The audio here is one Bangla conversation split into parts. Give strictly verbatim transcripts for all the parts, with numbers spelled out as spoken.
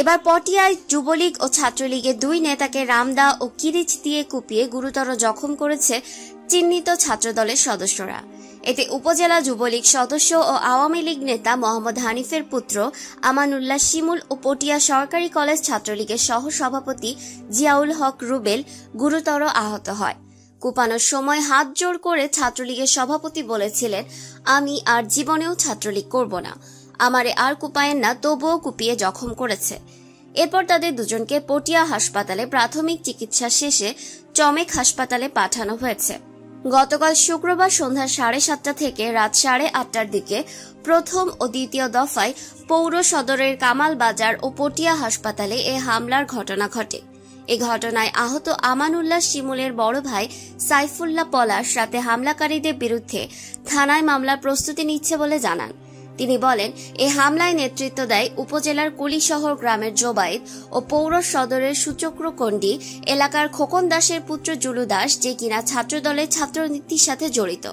এবার পটিয়ায় যুবলীগ ও ছাত্রলীগের দুই নেতাকে রামদা ও কিরিচ দিয়ে কুপিয়ে গুরুতর জখম করেছে চিহ্নিত ছাত্রদলের সদস্যরা। এতে উপজেলা যুবলীগ সদস্য ও আওয়ামী লীগ নেতা মোহাম্মদ হানিফের পুত্র আমানুল্লাহ শিমুল ও পটিয়া সরকারি কলেজ ছাত্রলীগের সহসভাপতি জিয়াউল হক রুবেল গুরুতর আহত হয়। কোপানোর সময় হাত জোড় করে ছাত্রলীগের সভাপতি বলেছিলেন, আমি আর জীবনেও ছাত্রলীগ করব না, আমারে আর কুপায়েন না, তবুও কুপিয়ে জখম করেছে। এরপর তাদের দুজনকে পটিয়া হাসপাতালে প্রাথমিক চিকিৎসা শেষে চমেক হাসপাতালে পাঠানো হয়েছে। গতকাল শুক্রবার সন্ধ্যা সাড়ে সাতটা থেকে রাত সাড়ে আটটার দিকে প্রথম ও দ্বিতীয় দফায় পৌর সদরের কামাল বাজার ও পটিয়া হাসপাতালে এ হামলার ঘটনা ঘটে। এ ঘটনায় আহত আমানুল্লাহ শিমুলের বড় ভাই সাইফুল্লাহ পলাশ রাতে হামলাকারীদের বিরুদ্ধে থানায় মামলার প্রস্তুতি নিচ্ছে বলে জানান। তিনি বলেন, এ হামলায় নেতৃত্ব দেয় উপজেলার কুলিশহর গ্রামের জোবায়েদ ও পৌর সদরের সূচক্রকন্ডি এলাকার খোকন দাসের পুত্র জুলু দাস, যে কিনা ছাত্রদলের ছাত্রনীতির সাথে জড়িত।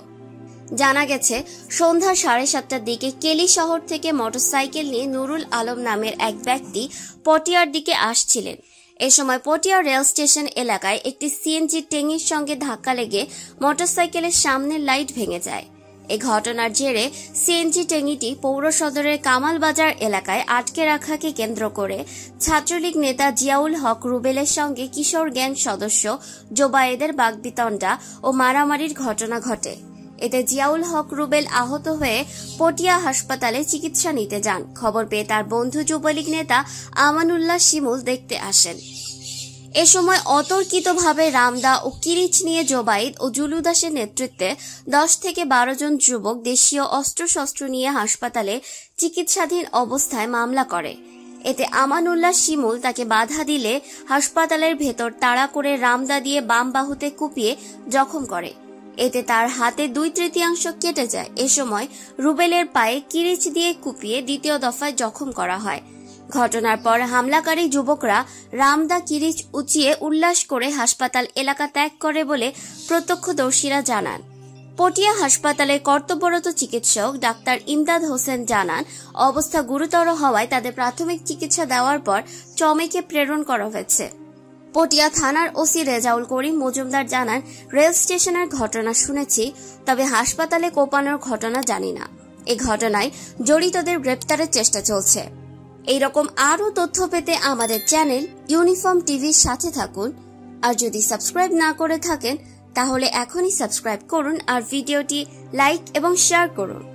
জানা গেছে, সন্ধ্যা সাড়ে সাতটার দিকে কেলি শহর থেকে মোটরসাইকেল নিয়ে নুরুল আলম নামের এক ব্যক্তি পটিয়ার দিকে আসছিলেন। এ সময় পটিয়া রেল স্টেশন এলাকায় একটি সিএনজি ট্যাঙ্কির সঙ্গে ধাক্কা লেগে মোটরসাইকেলের সামনের লাইট ভেঙে যায়। এ ঘটনার জেরে সিএনজি ট্যাঙ্কিটি পৌর সদরের কামাল বাজার এলাকায় আটকে রাখাকে কেন্দ্র করে ছাত্রলীগ নেতা জিয়াউল হক রুবেলের সঙ্গে কিশোর গ্যাং সদস্য জোবায়েদের বাগবিতণ্ডা ও মারামারির ঘটনা ঘটে। এতে জিয়াউল হক রুবেল আহত হয়ে পটিয়া হাসপাতালে চিকিৎসা নিতে যান। খবর পেয়ে তার বন্ধু যুবলীগ নেতা আমানুল্লাহ শিমুল দেখতে আসেন। এ সময় অতর্কিতভাবে রামদা ও কিরিচ নিয়ে জোবায়েদ ও জুলু দাসের নেতৃত্বে দশ থেকে বারো জন যুবক দেশীয় অস্ত্রশস্ত্র নিয়ে হাসপাতালে চিকিৎসাধীন অবস্থায় মামলা করে। এতে আমানুল্লাহ শিমুল তাকে বাধা দিলে হাসপাতালের ভেতর তাড়া করে রামদা দিয়ে বাম বাহুতে কুপিয়ে জখম করে। এতে তার হাতে দুই তৃতীয়াংশ কেটে যায়। এ সময় রুবেলের পায়ে কিরিচ দিয়ে কুপিয়ে দ্বিতীয় দফায় জখম করা হয়। ঘটনার পর হামলাকারী যুবকরা রামদা কিরিচ উঁচিয়ে উল্লাস করে হাসপাতাল এলাকা ত্যাগ করে বলে প্রত্যক্ষদর্শীরা জানান। পটিয়া হাসপাতালে কর্তব্যরত চিকিৎসক ডাক্তার ইমদাদ হোসেন জানান, অবস্থা গুরুতর হওয়ায় তাদের প্রাথমিক চিকিৎসা দেওয়ার পর চমেকে প্রেরণ করা হয়েছে। পটিয়া থানার ওসি রেজাউল করিম মজুমদার জানান, রেল স্টেশনের ঘটনা শুনেছি, তবে হাসপাতালে কোপানোর ঘটনা জানি না। এ ঘটনায় জড়িতদের গ্রেপ্তারের চেষ্টা চলছে। এইরকম আরও তথ্য পেতে আমাদের চ্যানেল ইউনিফর্ম টিভির সাথে থাকুন। আর যদি সাবস্ক্রাইব না করে থাকেন তাহলে এখনই সাবস্ক্রাইব করুন আর ভিডিওটি লাইক এবং শেয়ার করুন।